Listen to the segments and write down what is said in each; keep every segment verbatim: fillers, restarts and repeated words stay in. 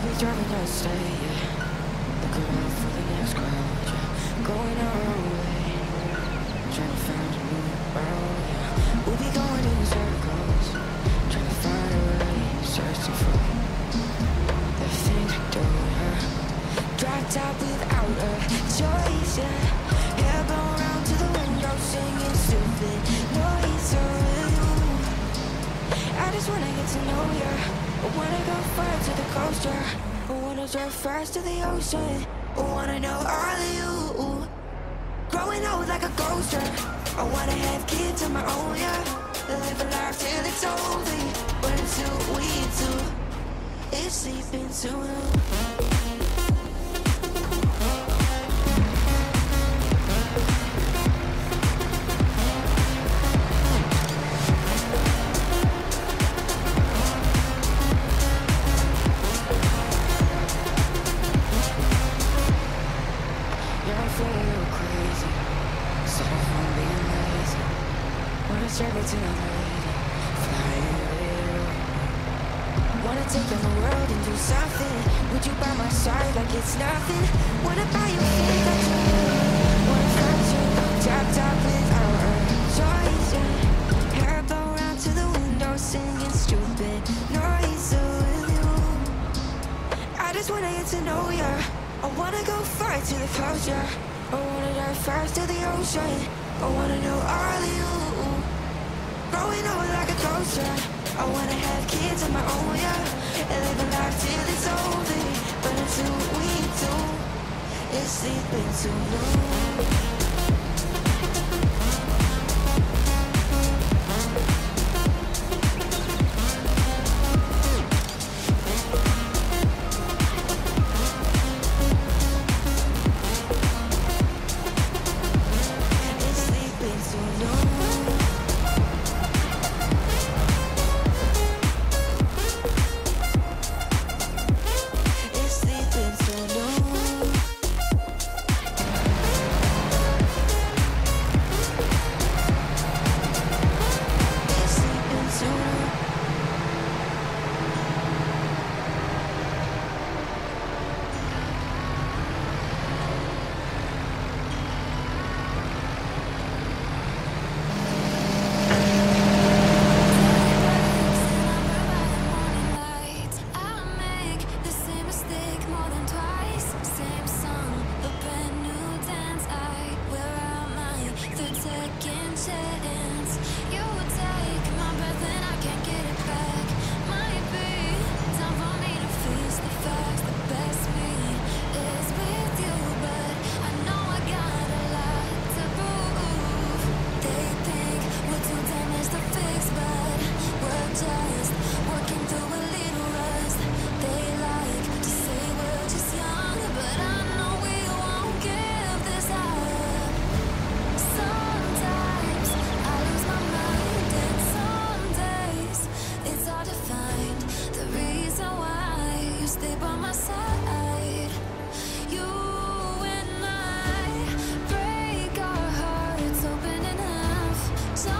I'll be driving to stay, looking out for the next crowd, going our own way, trying to find a new road. We'll be going in circles, trying to find a way, searching for the things we do. Dragged out without a choice, yeah. Hair blown round to the window, singing stupid noise over you. I just wanna get to know you. I wanna go far to the coaster. I wanna drive fast to the ocean. I wanna know all of you. Growing old like a ghoster. I wanna have kids of my own, yeah. Live a life till it's over. But until we do, it's sleeping too long. Driving to another lady, flying away. Wanna take on the world and do something. Would you buy my side like it's nothing? Wanna buy your feet like you. Wanna find you, dropped off without a choice, yeah. Hair blown round to the window, singing stupid noise with you. I just wanna get to know ya. I wanna go far to the closure. I wanna dive fast to the ocean. I wanna know all of you. Growing old like a ghost, I wanna have kids of my own, yeah. And live a life till it's over. But until we do, it's sleeping too long. It's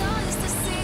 all just the same.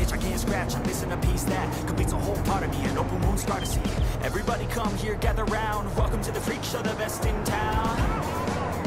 Itch I can't scratch, I'm missing a piece that completes a whole part of me, an open wound scar to see. Everybody come here, gather round, welcome to the freak show, the best in town.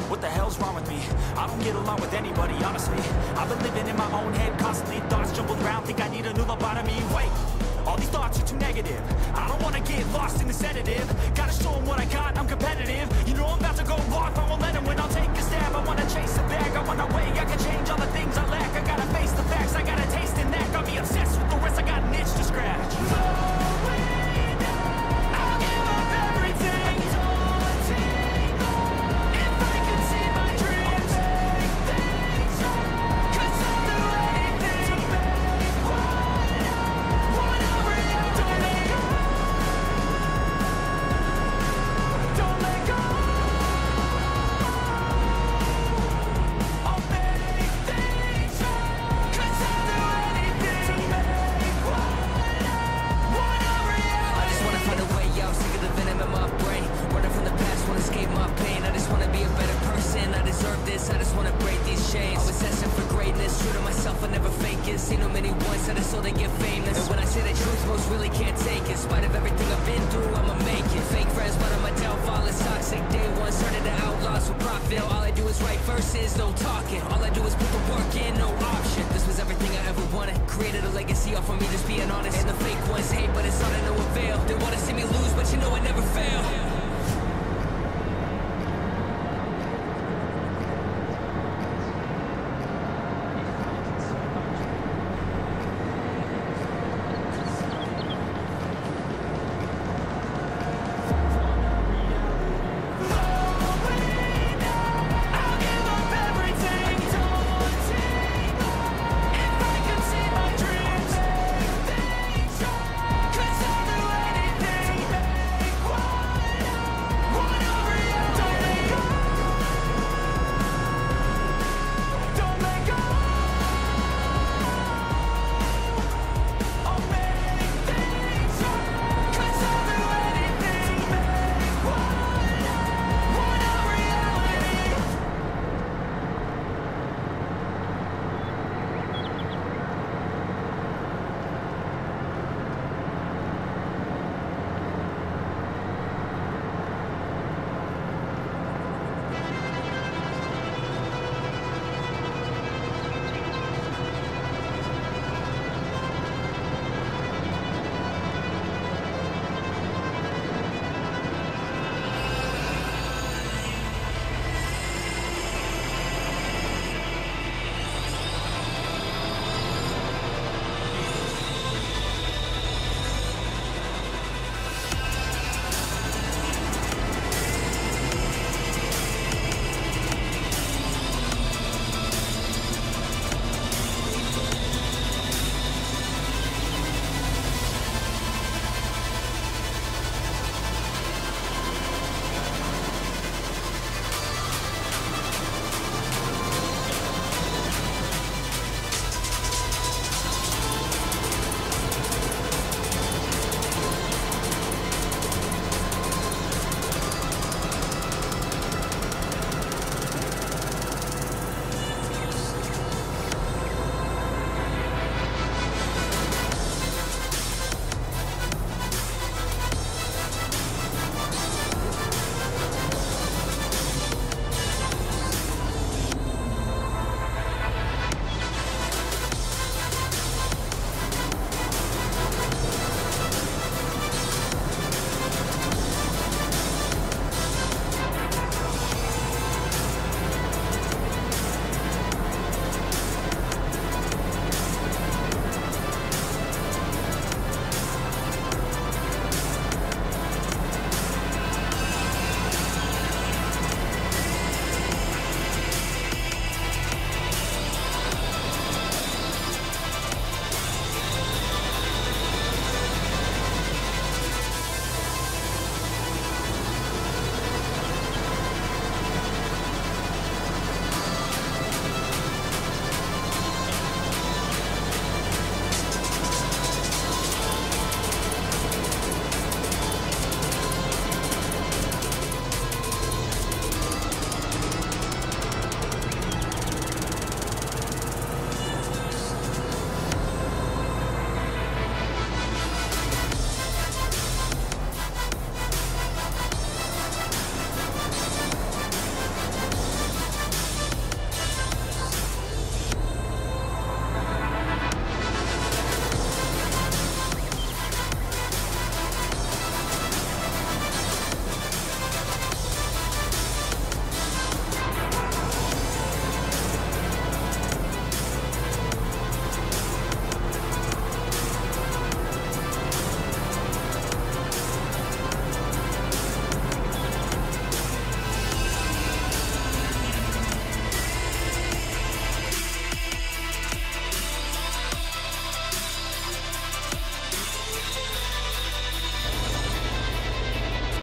What the hell's wrong with me? I don't get along with anybody, honestly. I've been living in my own head, constantly thoughts jumbled round, think I need a new lobotomy. Wait, all these thoughts are too negative, I don't want to get lost in the sedative. Gotta show them what I got, I'm competitive. You know I'm about to go off, I won't let them win, I'll take a stab. I want to chase the bag, I want to weigh, I can change all the things I lack. I gotta face the facts, I gotta taste in that. Got me obsessed with the rest, I got an itch to scratch. No way. many once that I saw they get famous. And when I say the truth, most really can't take it. In spite of everything I've been through, I'ma make it. Fake friends, but I'm a downfall. It's toxic. Day one, started to outlaws for profit. Now all I do is write verses, no talking. All I do is put the work in, no option. This was everything I ever wanted. Created a legacy off of me, just being honest. And the fake ones hate, but it's all to no avail. They wanna see me lose, but you know I never fail.